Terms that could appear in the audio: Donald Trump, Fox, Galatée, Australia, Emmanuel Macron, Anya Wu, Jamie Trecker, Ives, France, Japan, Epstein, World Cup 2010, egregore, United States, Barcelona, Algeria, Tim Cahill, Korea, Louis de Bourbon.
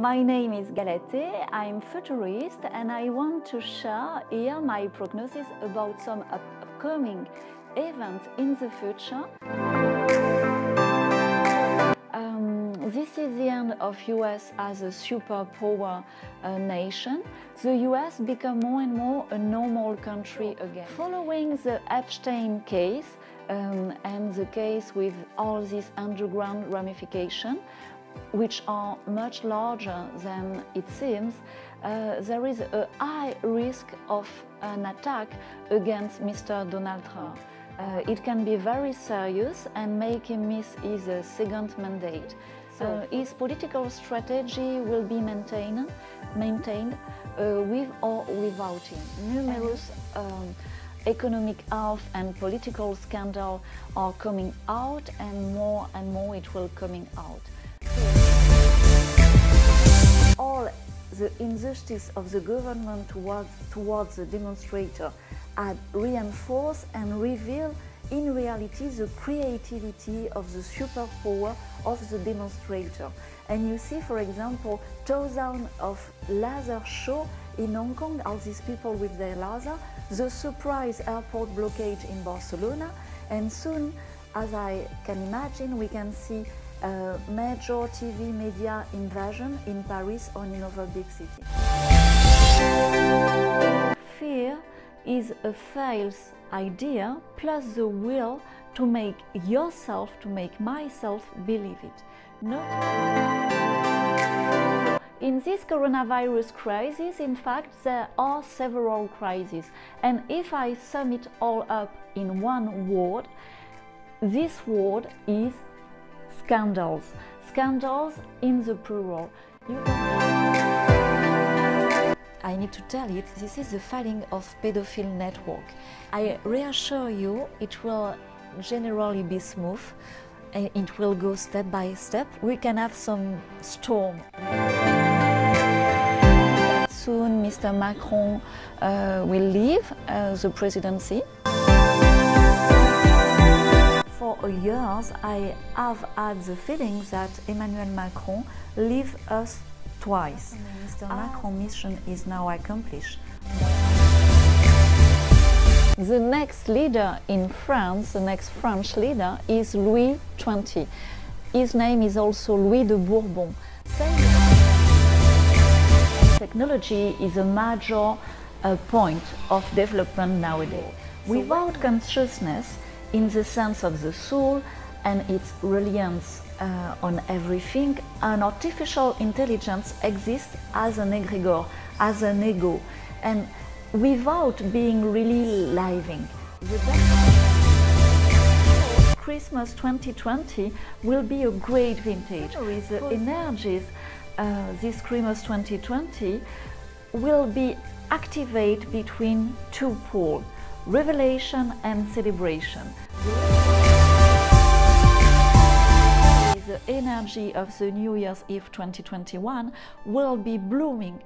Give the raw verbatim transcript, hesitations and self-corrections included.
my name is Galatée, I'm futurist, and I want to share here my prognosis about some upcoming events in the future. Um, this is the end of U S as a superpower uh, nation. The U S become more and more a normal country again. Following the Epstein case um, and the case with all this underground ramification, which are much larger than it seems, uh, there is a high risk of an attack against Mister Donald Trump. Uh, it can be very serious and make him miss his uh, second mandate. So uh, his political strategy will be maintained, maintained uh, with or without him. Numerous um, economic health and political scandal are coming out, and more and more it will coming out. All the injustice of the government towards, towards the demonstrator had reinforced and revealed in reality the creativity of the superpower of the demonstrator. And you see, for example, thousands of laser shows in Hong Kong, all these people with their laser, the surprise airport blockage in Barcelona, and soon, as I can imagine, we can see Uh, major T V media invasion in Paris or in other big cities. Fear is a false idea plus the will to make yourself, to make myself believe it. Not in this coronavirus crisis, in fact, there are several crises, and if I sum it all up in one word, this word is scandals. Scandals in the plural. I need to tell it, this is the filing of pedophile network. I reassure you, it will generally be smooth. It will go step by step. We can have some storm. Soon Mister Macron uh, will leave uh, the presidency. For years, I have had the feeling that Emmanuel Macron leaves us twice. Mister Macron's mission is now accomplished. The next leader in France, the next French leader, is Louis the twentieth. His name is also Louis de Bourbon. Technology is a major uh, point of development nowadays. Without consciousness, in the sense of the soul and its reliance uh, on everything, an artificial intelligence exists as an egregore, as an ego, and without being really living. Christmas twenty twenty will be a great vintage. With the energies, uh, this Christmas twenty twenty will be activated between two poles: revelation and celebration. The energy of the New Year's Eve twenty twenty-one will be blooming.